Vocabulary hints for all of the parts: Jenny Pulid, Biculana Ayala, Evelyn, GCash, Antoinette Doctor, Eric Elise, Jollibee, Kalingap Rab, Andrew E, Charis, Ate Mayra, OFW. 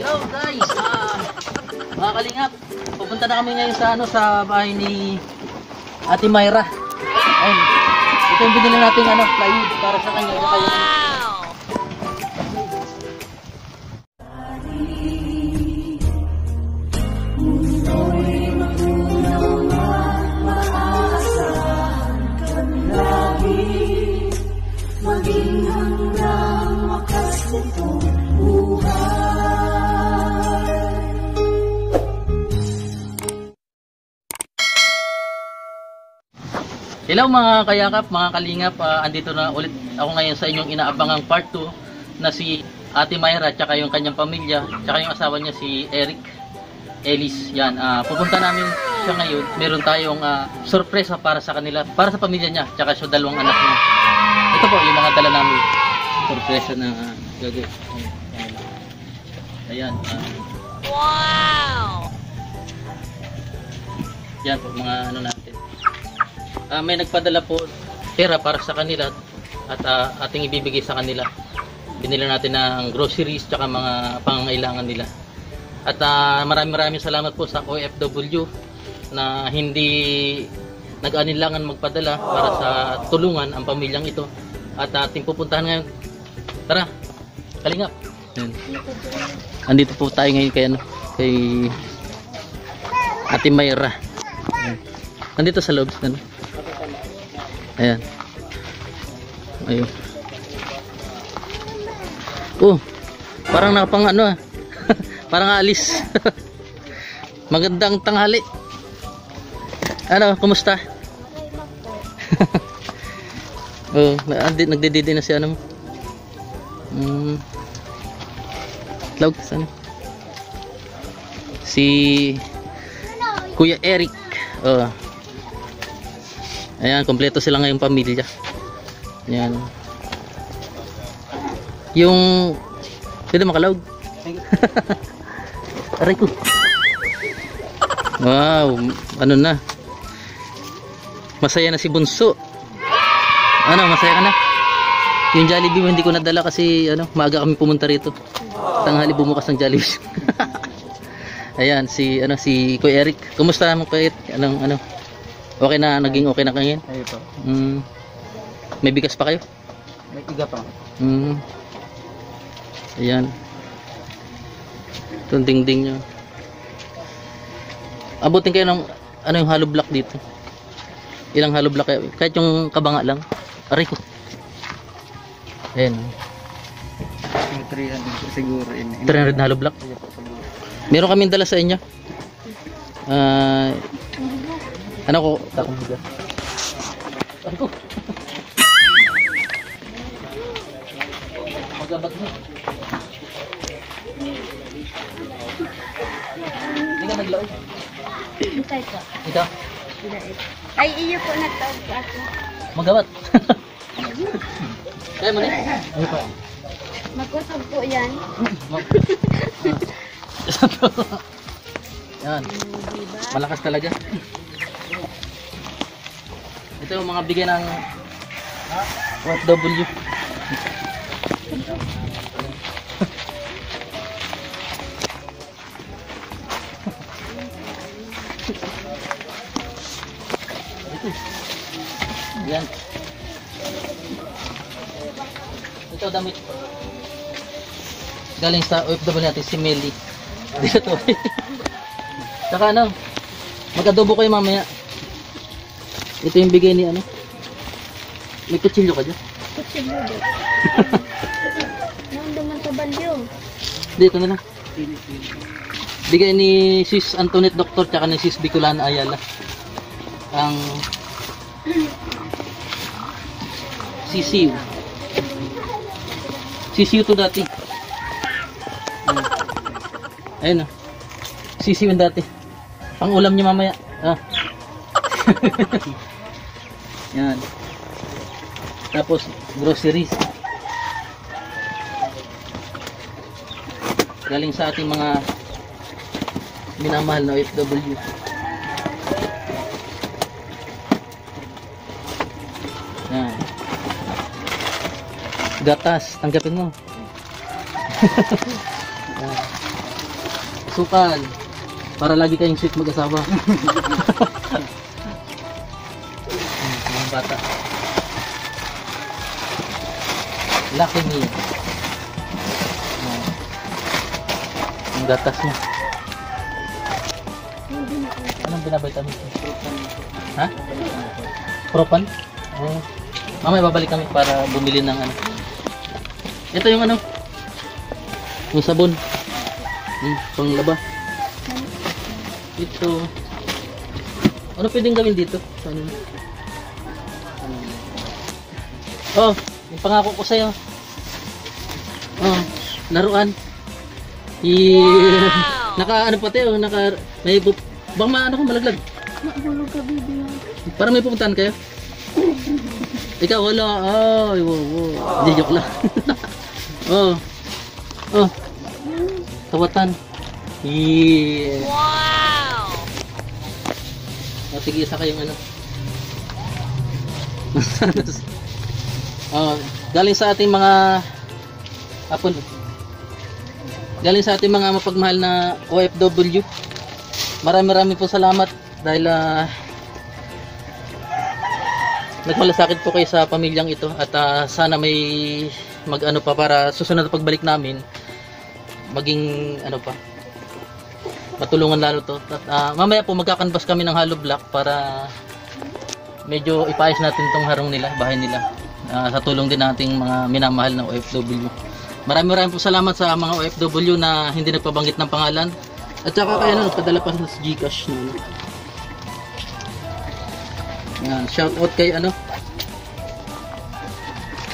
Yo guys, mga kalingap, pupunta na kami ngayon sa, sa bahay ni Ate Mayra. Ayun, ito yung binili natin plywood para sa kanya. Wow! Hello mga kayakap, mga kalingap, andito na ulit ako ngayon sa inyong inaabangang part 2 na si Ate Mayra, tsaka yung kanyang pamilya, tsaka yung asawa niya si Eric Elise. Yan, pupunta namin siya ngayon. Meron tayong surpresa para sa kanila, para sa pamilya niya, tsaka sa dalawang anak niya. Ito po yung mga dala namin. Surpresa na gagawin. Ayan. Wow! Yan po mga natin. May nagpadala po pera para sa kanila at ating ibibigay sa kanila. Binili natin ng groceries tsaka mga pangangailangan nila. At maraming salamat po sa OFW na hindi nag-anilangan magpadala para sa tulungan ang pamilyang ito. At ating pupuntahan ngayon. Tara, kalingap. Andito po tayo ngayon kay, kay Ate Mayra. Nandito sa loob. Ayan. Ayun. Oh, parang napang parang alis. Magandang tanghali. Ano, kumusta? Oh, nagdididi na si mo. Tawag sana. Si Kuya Eric. Oh. Ayan, kompleto sila ngayong pamilya. Ayan. Yung sino makalawg? Aray ko. Wow, ano na. Masaya na si Bunso. Ano, masaya ka na? Yung Jollibee hindi ko nadala kasi maaga kami pumunta rito. Tanghali bumukas ng Jollibee. Ayan, si si Kuya Eric. Kumusta mo Kuya? Anong okay na, naging okay na kayo? Ayun po. May bigas pa kayo? May iga pa. Ayan. Itong dingding nyo. Abutin kayo ng yung hollow block dito. Ilang hollow block kayo? Kahit yung kabanga lang. Aray ko. Ayan. 300 siguro. 300 hollow block? Meron kaming dala sa inyo. Magabat mo. Hindi ka naglaog. Ito? Ay, iyo po nagtaog sa akin. Magabat. Kaya mo na? Magkusog po yan. Yan. Malakas talaga. Ito yung mga bigay ng OFW. Ayan. Ito damit. Galing sa OFW natin si Melly. Dito. Saka mag-adobo kayo mamaya. Ito yung bigay ni May kutsilyo ka dyan? Kutsilyo dyan. Nandaman sa balyo. Dito na lang. Bigay ni Sis Antoinette Doctor tsaka ni Sis Biculana Ayala. Ang sisiw. Sisiw to dati. Ayun o. Sisiw yung dati. Pang ulam niya mamaya. Yan. Tapos groceries galing sa ating mga minamahal na OFW. Yan. Gatas, tanggapin mo. sukal. Para lagi kayong sweet mag-asawa. Ang bata. Laki niya. Ang gatas niya. Anong binabitamit niya? Ha? Propan? Oh. Mamaya babalik kami para bumili ng ano. Ito yung ano? Yung sabon. Panglaba. Ito. Ano pwedeng gawin dito? Ano? Oh, yung pangako ko sa'yo. Oh, laruan. Wow. Naka-ano pati oh, naka may bang maano ko malaglag. Mahulog ka, baby. Para may pupuntahan kayo. Ikaw wala. Ay, wow, wow. Hindi, joke lang. Oh. Oh. Tawatan. Yeah. Wow. Oh, sige, isa kayong ano. Oh, galing sa ating mga hapon. Galing sa ating mga mapagmahal na OFW. Marami-marami po salamat dahil nagmalasakit po kayo sa pamilyang ito at sana may mag-ano pa para susunod na pagbalik namin maging ano pa matulungan lalo to. At mamaya po magkakanvas kami ng hollow block para medyo ipaayos natin tong harong nila, bahay nila. Sa tulong din nating mga minamahal na OFW. Marami po salamat sa mga OFW na hindi nagpabanggit ng pangalan. At saka kayo na padala pa sa GCash na. Yan, shout out kay ano.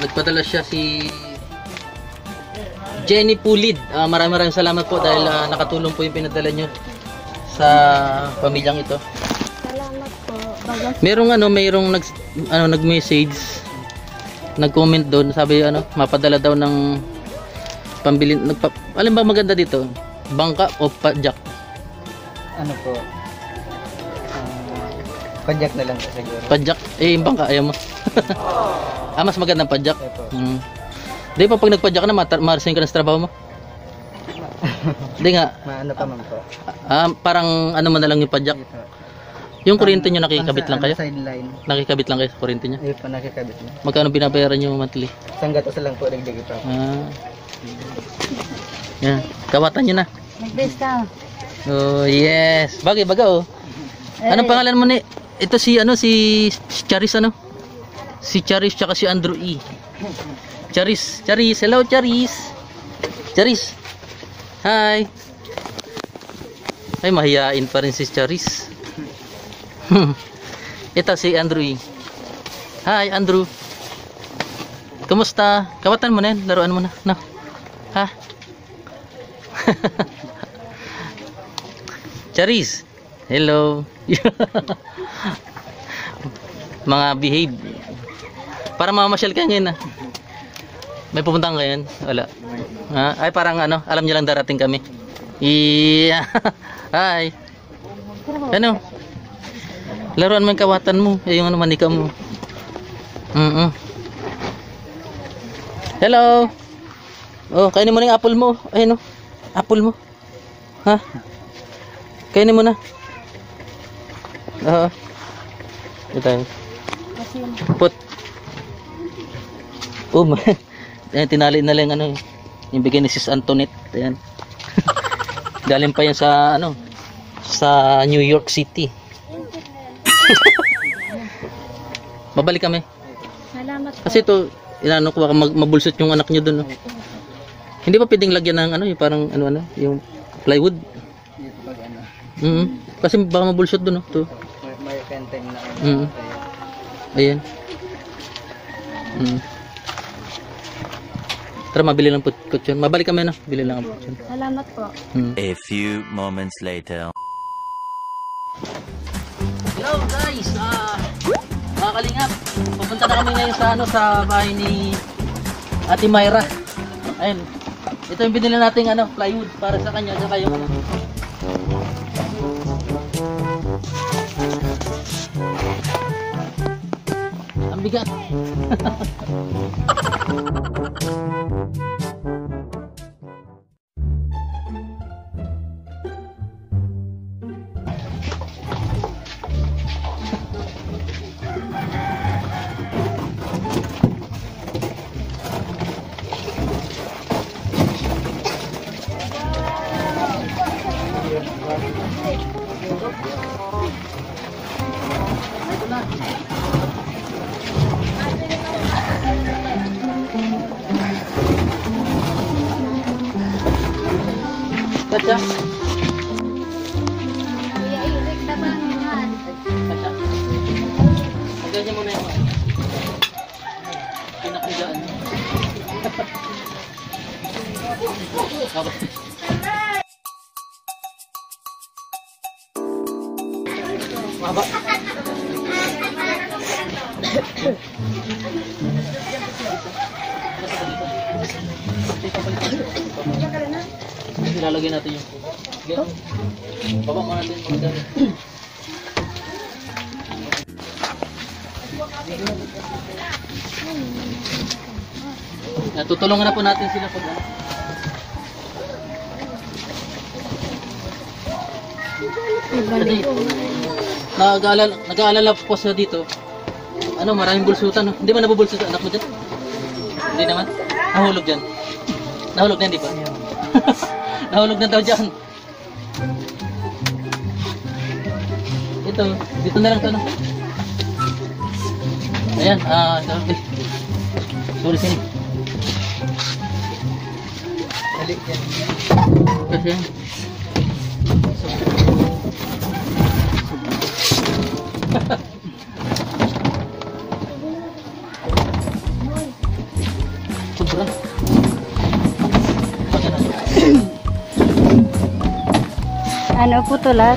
Nagpadala siya si Jenny Pulid. Marami salamat po dahil nakatulong po yung pinadala niyo sa pamilyang ito. Salamat po. Merong nag-message. Nag-comment doon, sabi ano, mapadala daw ng pambili. Alin ba maganda dito? Bangka o padjak? Ano po? Padjak na lang siguro. Padjak? Eh, yung bangka, ayaw mo. Mas magandang padjak. Di ba pag nagpadjak na, marasin ka na sa trabaho mo? Di nga. Maano pa man po. Parang ano man na lang yung padjak. Yung kuryente nyo nakikabit lang kayo? Sideline. Nakikabit lang kayo sa kuryente nyo? Ayun po, nakikabit lang. Magkano binabayaran nyo monthly? Isang gatos lang po, nagdagi pa. Yan, kawatan nyo na. Nagbesta. Oh, yes. Bagay, baga oh. Anong pangalan mo ni? Ito si, ano, si Charis, ano? Si Charis, tsaka si Andrew E. Charis, Charis, hello Charis. Charis. Hi. Ay, mahihain pa rin si Charis. Ito si Andrew E. Hi Andrew, kamusta? Kawatan mo na yan, laruan mo na, no? Ha? Charis, hello. Mga behave. Para mamamasyal kayo ngayon, ha? May pupuntang ngayon? Wala. Ay parang ano, alam nyo lang darating kami. Yeah. Hi. Ano? Laruan mo yung kawatan mo, yung ano, manika mo. Hello. Oh, kainin mo na yung apple mo. Ayun oh. Apple mo. Ha? Kainin mo na. Oo. Ito. Put. Oh, man. Tinali na lang ano, yung bigay ni Sis Antoinette. Ayan. Galing pa yan sa ano, sa New York City. Babalik kami. Salamat po. Kasi ito, inaano ko, mabulsot yung anak nyo dun. No? Hindi pa pwedeng lagyan ng ano, yung parang ano, yung plywood. Kasi baka mabulsot dun. No? Ito. May kenteng na. Ayan. Tara, mabili lang po kutsyon. Mabalik kami na. Bili lang ang kutsyon. Salamat po. A few moments later. Hello guys, mga kalingap, pupunta na kami ngayon sa ano, sa bahay ni Ate Mayra. Ayun, ito yung binili nating ano, plywood para sa kanya, saka yung ano. Ang bigat. Lalagyan natin yung puto. Ganyan. Baba mo natin yung puto. Natutulungan na po natin sila po. Nag-aalala po sila dito. Ano, maraming bulsutan. Hindi ba nabubulsutan anak mo dyan? Hindi naman. Nahulog dyan. Nahulog na, hindi pa? Nahulog na daw dyan. Ito, dito na lang ito na. Ayan, okay. Sulisin. Dali. Kasi yan. Sobra. Ano po to lang?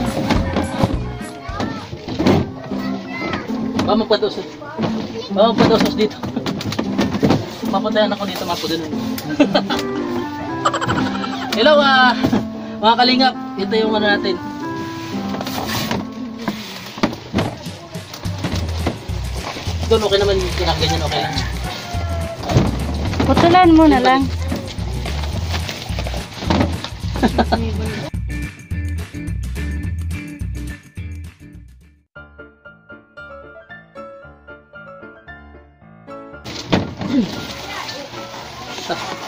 Mapatosas dito. Papatayan ako dito, mapo din. Hello mga kalingap. Ito yung ano natin. Doon okay naman kinakaganyan, okay lang. Putulan mo na lang.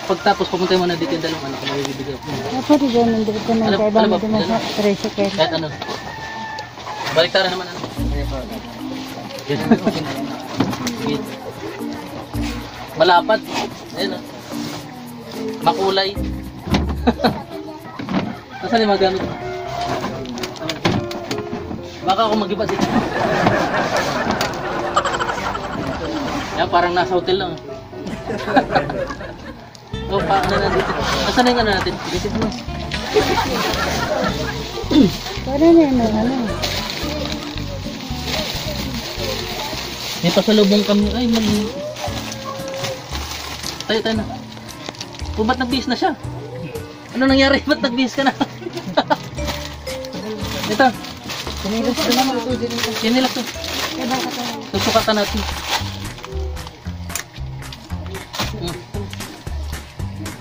Pagtapos pumunta mo na dito yung dalawang anak ko, mabibigay ako. Pwede dyan, nandito ko na kaibang dito na tricycle. Kahit ano. Baliktara naman ano. Malapad. Ayan o. Makulay. Nasaan yung mga gamit? Baka ako mag-iba dito. Ayan, parang nasa hotel lang. Oh, paano na dito? Asan na yung ano natin? Bisit mo. Parang na yung ano. May pasalubong kami. Ay, mali. Tayo na. O, ba't nag-bihis na siya? Ano nangyari? Ba't nag-bihis ka na? Ito. Kinilas ko naman. Kinilas ko. Susukatan natin.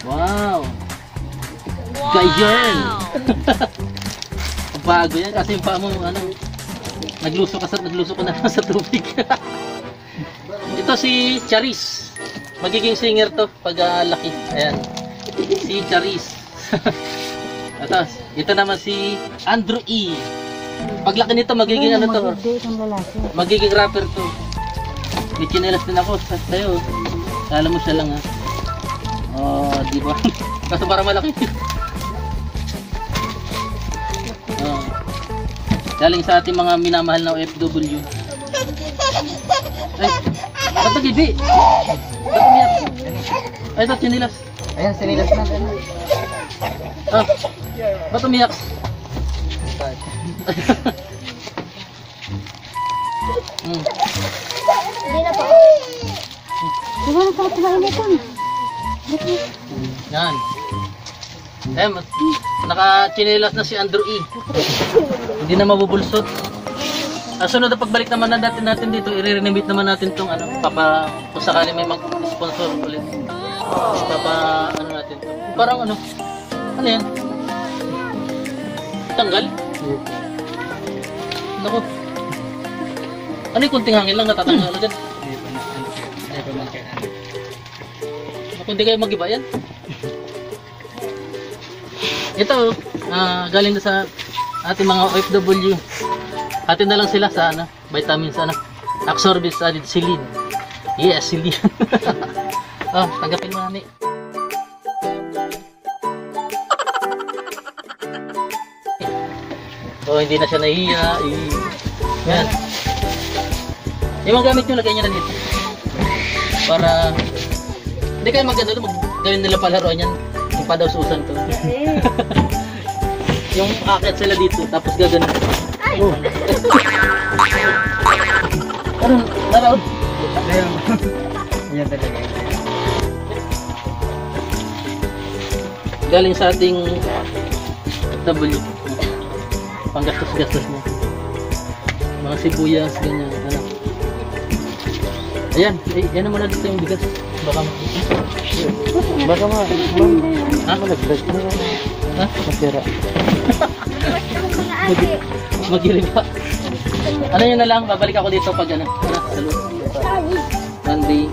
Wow! Gayon! Bago yan kasi yung paa mo, ano, nagluso ka na sa tubig. Ito si Charis. Magiging singer to pag laki. Ayan. Si Charis. Atas. Ito naman si Andrew E. Pag laki nito, magiging ano to? Magiging rapper to. May chinelas din ako. Tayo. Kala mo siya lang ha. Oh, di ba? Kaso para malaki. Oh. Galing sa ating mga minamahal na OFW. Ay, ba't nag-ibi? Ba't umiyak? Ay, ito, sinilas. Ayan, sinilas na. Oh, ba't umiyak? Hindi na po. Diba na pang tumahin na ito? Yan. Eh, naka-chinelas na si Andrew E. Hindi na mabubulsot. Sunod na pagbalik naman na natin dito, i-renovate naman natin itong ano, kung sakali may mag-sponsor ulit. Ano natin ito. Parang ano, ano yan? Tanggal? Naku. Ano yung kunting hangin lang natatanggal agad? Hindi pa na, ano kayo? Hindi pa man kayo hangin. Kundi kayo mag-iba yan. Ito, galing na sa ating mga OFW. Atin na lang sila sa ano, vitamins, ano, absorbis, added silin. Yes, silin. Oh, tanggapin mo nani. Oh, hindi na siya nahiya. Yan. Yung mga gamit nyo, lagay nyo na dito. Para hindi kayo maganda ito, gawin nila palaroan yan. Yung padawsusan to. Yung akit sila dito, tapos gaganan. Oh. Parang, naraon. Ayan talaga. Galing sa ating W. Panggastos-gastos mo. Mga sibuyas, ganyan. Ano? Ayan, yan naman na dito yung bigas. Baka mo. Baka mo. Ha? Nag-vlog. Ha? Masira. Mag-ilig pa. Ano yun na lang, babalik ako dito pag ano. Ano? Salud. Sunday.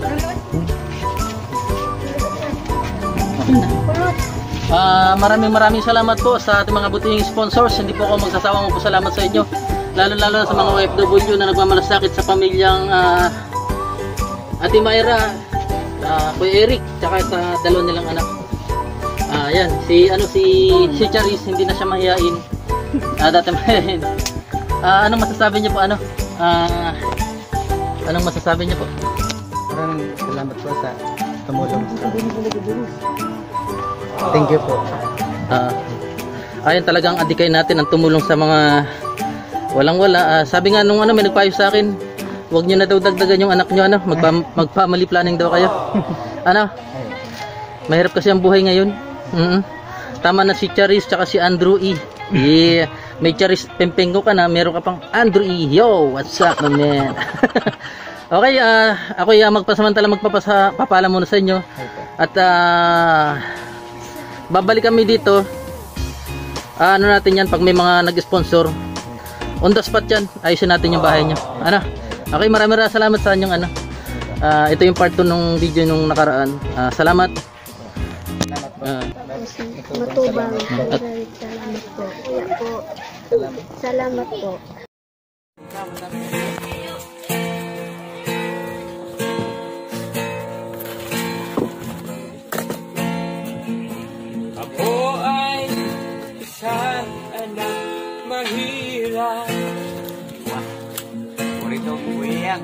Okay na. Maraming salamat po sa ating mga butihing sponsors. Hindi po ako magsasawang magpasalamat sa inyo. Lalo-lalo sa mga OFW na nagmamalasakit sa pamilyang Ate Mayra, Kuya Eric, tsaka sa dalawa nilang anak. Ayan, si Charis, hindi na siya mahihain. Dati mahihain. Anong masasabi niyo po? Anong masasabi niyo po? Maraming salamat po sa tumulong. Thank you po. Ayun, talagang adikay natin ang tumulong sa mga walang-wala. Sabi nga nung may nagpayo sa akin, huwag nyo na daw dagdagan yung anak nyo, mag-family planning daw kayo. Mahirap kasi ang buhay ngayon. Tama na si Charis tsaka si Andrew E. Yeah. May Charis pempenggo ka na, meron ka pang Andrew E. Yo, what's up, man? Okay, ako magpasamantala magpapala muna sa inyo. At babalik kami dito. Ano natin yan, pag may mga nag-sponsor on the spot yan, ayusin natin yung bahay nyo. Okay, maraming salamat sa inyong ito yung part 2 nung video nung nakaraan. Salamat. Matubang. Salamat po. Salamat po. Mahirap. Wah, morito kuya.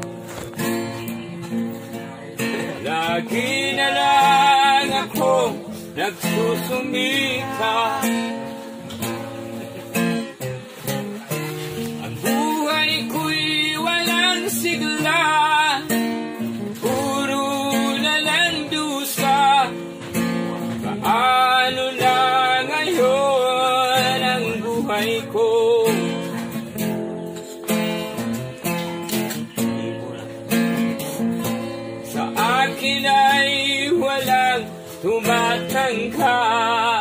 Lagi na lang akong nagsusumikap. Ang buhay ko'y walang sigla. Puro na lang dusa. Paano na ngayon ang buhay ko? Tumatangka.